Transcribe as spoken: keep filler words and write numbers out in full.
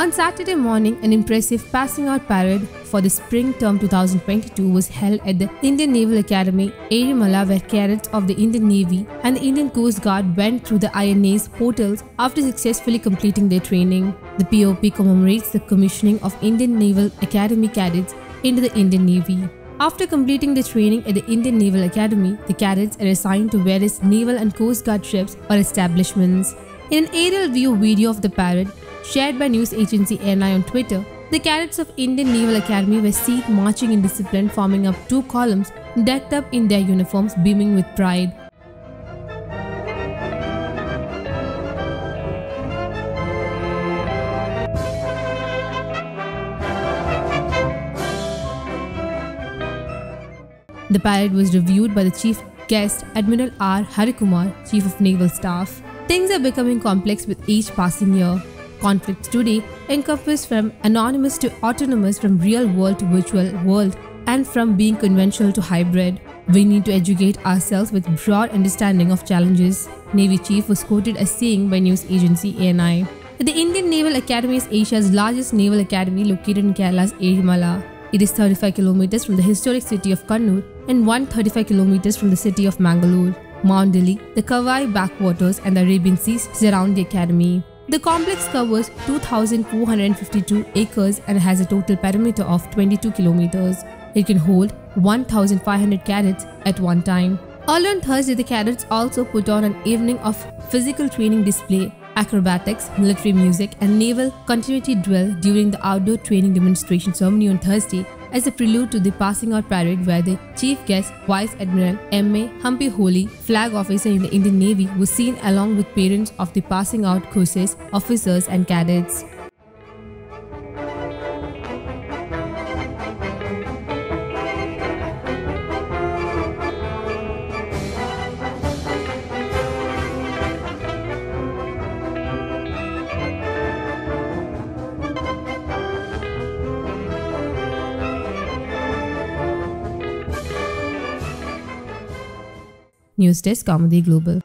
On Saturday morning, an impressive passing out parade for the spring term two thousand twenty-two was held at the Indian Naval Academy, Ezhimala, where cadets of the Indian Navy and the Indian Coast Guard went through the I N A's portals after successfully completing their training. The P O P commemorates the commissioning of Indian Naval Academy cadets into the Indian Navy. After completing the training at the Indian Naval Academy, the cadets are assigned to various naval and coast guard ships or establishments. In an aerial view video of the parade, shared by news agency A N I on Twitter, the cadets of Indian Naval Academy were seen marching in discipline, forming up two columns, decked up in their uniforms, beaming with pride. The parade was reviewed by the chief guest, Admiral R. Harikumar, Chief of Naval Staff. Things are becoming complex with each passing year. Conflicts today encompass from anonymous to autonomous, from real world to virtual world, and from being conventional to hybrid. We need to educate ourselves with broad understanding of challenges, Navy Chief was quoted as saying by news agency A N I. The Indian Naval Academy is Asia's largest naval academy, located in Kerala's Ezhimala. It is thirty-five kilometers from the historic city of Kannur and one hundred thirty-five kilometers from the city of Mangalore. Mount Delhi, the Kavvayi backwaters and the Arabian Seas surround the academy. The complex covers two thousand four hundred fifty-two acres and has a total perimeter of twenty-two kilometers. It can hold one thousand five hundred cadets at one time. Early on Thursday, the cadets also put on an evening of physical training display, acrobatics, military music and naval continuity drill during the outdoor training demonstration ceremony on Thursday as a prelude to the passing out parade, where the chief guest, Vice Admiral M A Humpy Holi, flag officer in the Indian Navy, was seen along with parents of the passing out courses, officers and cadets. News Desk, Kaumudy Global.